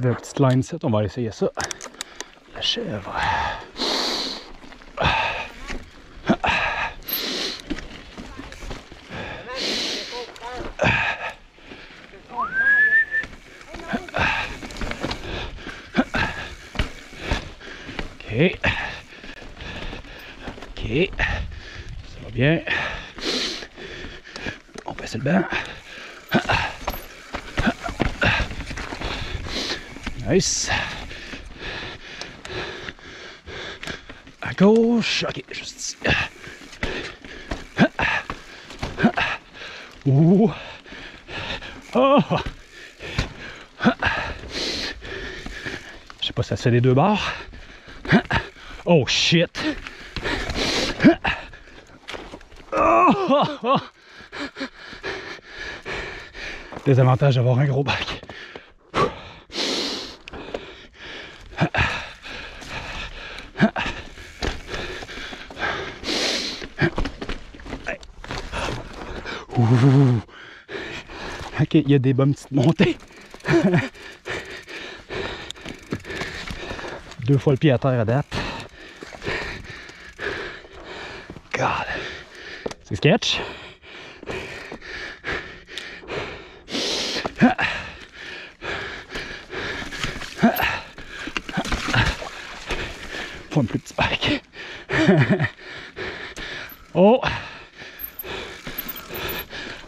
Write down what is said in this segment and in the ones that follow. de petites line set. On va essayer ça. La chèvre. Ok, ça va bien. On passe le banc. Nice. À gauche. Ok, juste ici. Ouh. Oh. Je sais pas si ça fait les deux barres. Oh shit! Oh, oh, oh. Désavantage d'avoir un gros bac. Ouh. Ok, il y a des bonnes petites montées. 2 fois le pied à terre à date. God. C'est sketch. Faut un plus petit bac. Oh.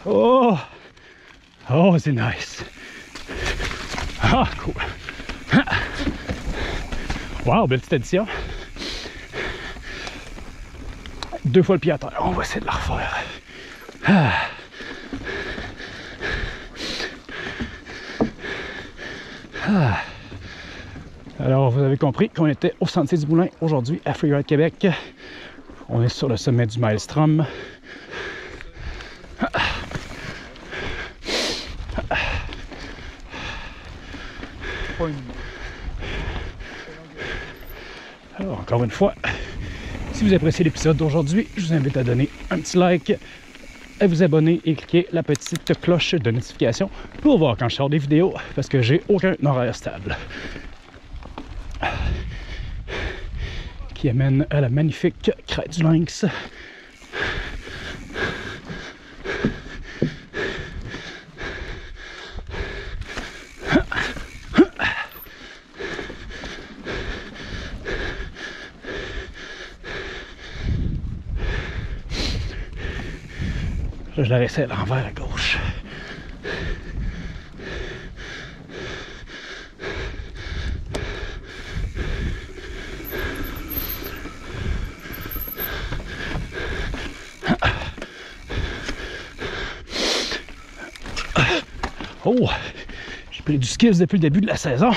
Oh. Oh, c'est nice. Ah, cool. Wow, belle petite addition. 2 fois le pied à terre. On va essayer de la refaire. Ah. Ah. Alors, vous avez compris qu'on était au Sentier du Moulin aujourd'hui à Freeride Québec. On est sur le sommet du Maelstrom. Ah. Ah. Alors, encore une fois, si vous appréciez l'épisode d'aujourd'hui, je vous invite à donner un petit like, à vous abonner et cliquer la petite cloche de notification pour voir quand je sors des vidéos, parce que j'ai aucun horaire stable. Qui amène à la magnifique Crête du Lynx. Je la laissais à l'envers à gauche. Oh! J'ai pris du skills depuis le début de la saison.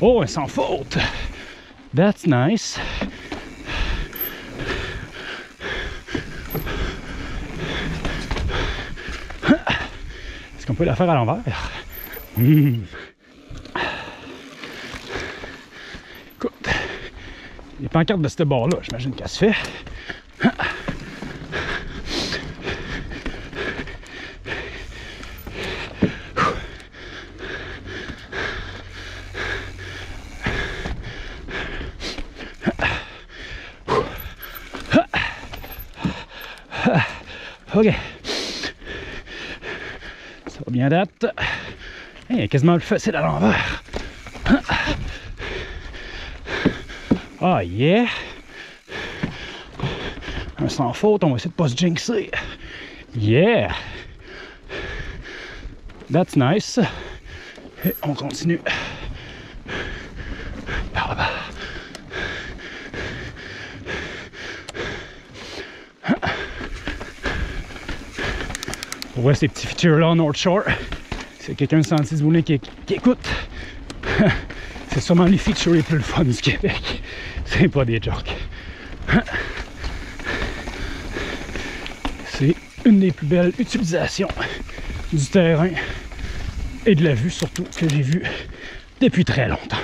Oh, elle s'en faute! That's nice. Est-ce qu'on peut la faire à l'envers? Mmh. Écoute, les pancartes de ce bord-là, j'imagine qu'elle se fait. Ok, ça va bien date. Il est quasiment plus facile à l'envers. Ah, oh yeah! Un sans faute, on va essayer de pas se jinxer. Yeah! That's nice. Et on continue. Par là-bas. Pour voir ces petits features-là en North Shore, c'est quelqu'un de Sentier du Moulin qui écoute. C'est sûrement les features les plus fun du Québec. C'est pas des jokes. C'est une des plus belles utilisations du terrain et de la vue surtout que j'ai vue depuis très longtemps.